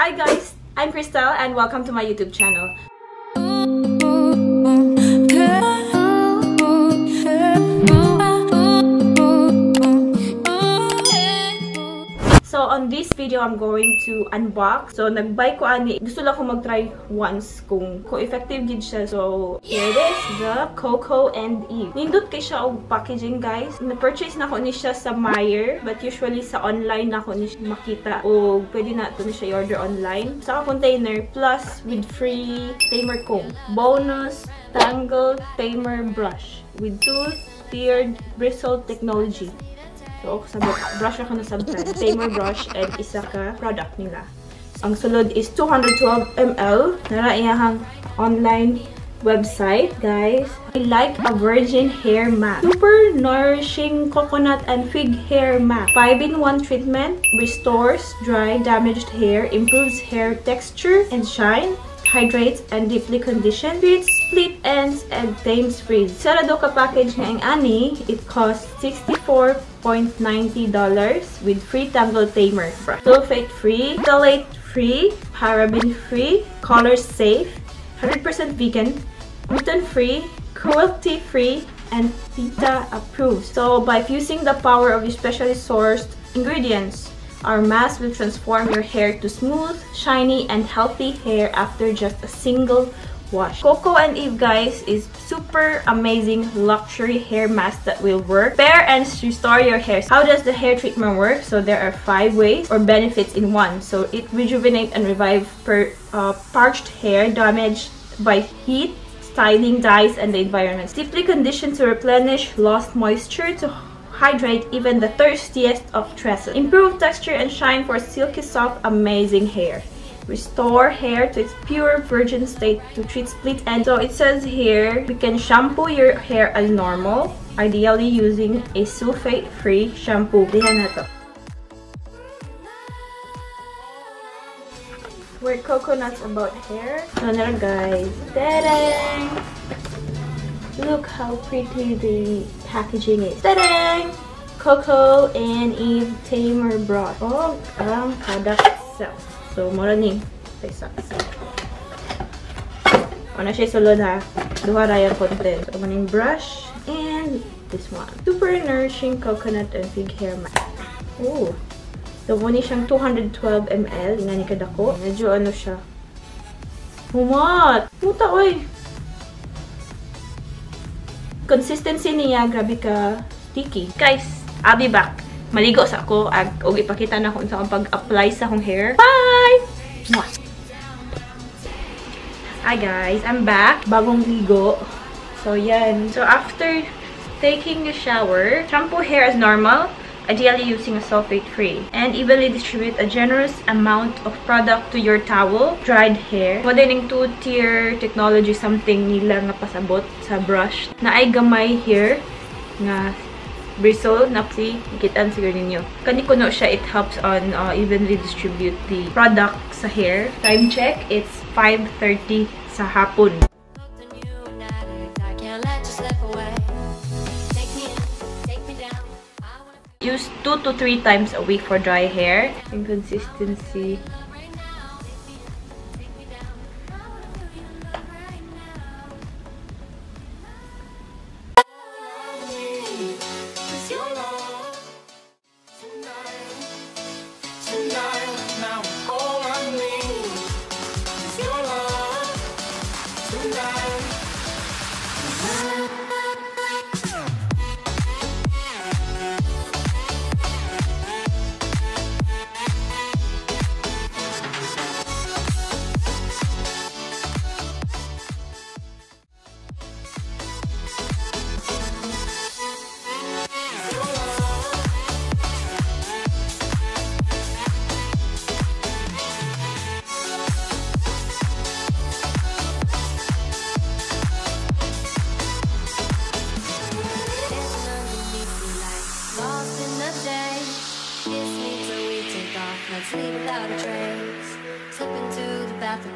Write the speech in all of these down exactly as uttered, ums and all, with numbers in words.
Hi guys, I'm Crystal and welcome to my YouTube channel. So on this video, I'm going to unbox. So nag-buy ko ani. Gusto lang ko mag-try once kung kung effective gid siya. So here it is, the Coco and Eve. Nindot kay siya og packaging, guys. Na-purchase na ko ni siya sa Meyer, but usually sa online na ko ni siya makita o pwede na to ni siya order online. Sa container plus with free tamer comb. Bonus Tangle Tamer brush with tooth tiered bristle technology. So, sabot, brush ako na sa brand. Tamer brush and isa ka product nila. Ang sulod is two hundred twelve milliliters. Nara iyahang online website, guys. I like a virgin hair mask. Super nourishing coconut and fig hair mask. five in one treatment. Restores dry, damaged hair. Improves hair texture and shine. Hydrates and deeply conditions. Treats split ends and tames frizz. Sarado ka package ng ani. It costs sixty-four dollars and ninety cents with free Tangle Tamer brush. Sulfate free, phthalate free, paraben free, color safe, one hundred percent vegan, gluten free, cruelty free, and PETA approved. So by fusing the power of specially sourced ingredients, our mask will transform your hair to smooth, shiny, and healthy hair after just a single wash. Coco and Eve, guys, is super amazing luxury hair mask that will work. Repair and restore your hair. How does the hair treatment work? So there are five ways or benefits in one. So it rejuvenates and revives per, uh, parched hair damaged by heat, styling, dyes, and the environment. Deeply conditioned to replenish lost moisture to hydrate even the thirstiest of tresses. Improve texture and shine for silky, soft, amazing hair. Restore hair to its pure virgin state to treat split ends. So it says here, you can shampoo your hair as normal, ideally using a sulfate-free shampoo. Diyan na to. We're coconuts about hair. So there, guys. Ta-da! Look how pretty the packaging is. Ta-da! Coco and Eve Tamer brush. Oh, ang product itself. So, mura ni. Paisa. O na siya sulod ha. Duha raya content. So, maning brush and this one. Super nourishing coconut and fig hair mask. Oh. So, muna siyang two hundred twelve milliliters. Tingnan ni kadako. Medyo ano siya. Humat! Muta, oy! Consistency niya, grabe ka sticky. Guys, I'll be back. Maligo sa ako ag og ipakita na kung saan pag-apply sa akong hair. Bye! Mwah! Hi guys, I'm back. Bagong ligo. So, yan. So, after taking a shower, shampoo hair as normal, ideally using a sulfate-free. And evenly distribute a generous amount of product to your towel, dried hair. Modeling two-tier technology something nila nga pasabot sa brush. Naay gamay hair na bristle na si ikitan siguro ninyo. Kani kuno siya, it helps on uh, evenly distribute the product sa hair. Time check, it's five thirty sa hapon. Use two to three times a week for dry hair. Inconsistency.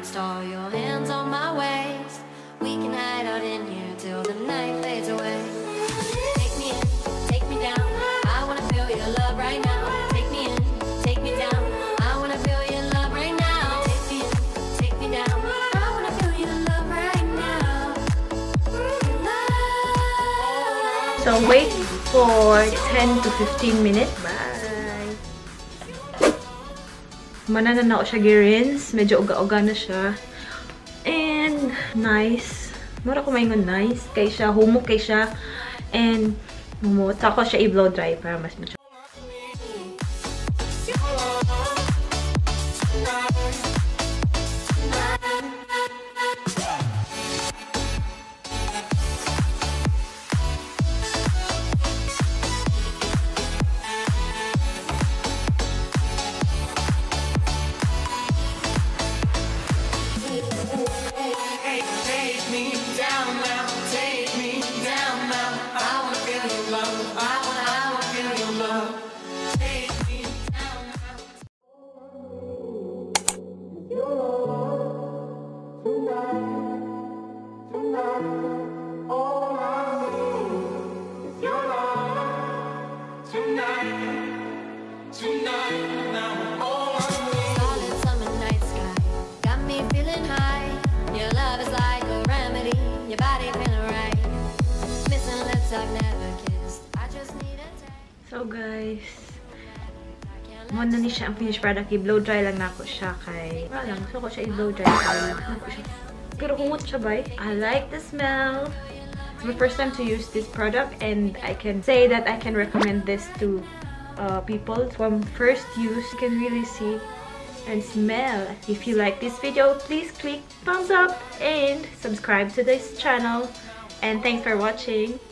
Install your hands on my waist. We can hide out in here till the night fades away. Take me in, take me down. I wanna feel your love right now. Take me in, take me down. I wanna feel your love right now. So wait for ten to fifteen minutes. Bye! Manana na ako siya girins. Medyo uga-uga na siya. And nice. Mura ko maingon nice. Kay siya, humok kay siya. And humot. Ako siya i-blow dry para mas mature. So guys, muna ni siya ang finished product. I-blow dry lang na ako siya kay... Wala lang, gusto ko siya i-blow dry. Pero humot siya ba? I like the smell. It's my first time to use this product and I can say that I can recommend this to uh, people. From first use, you can really see and smell. If you like this video, please click thumbs up and subscribe to this channel. And thanks for watching.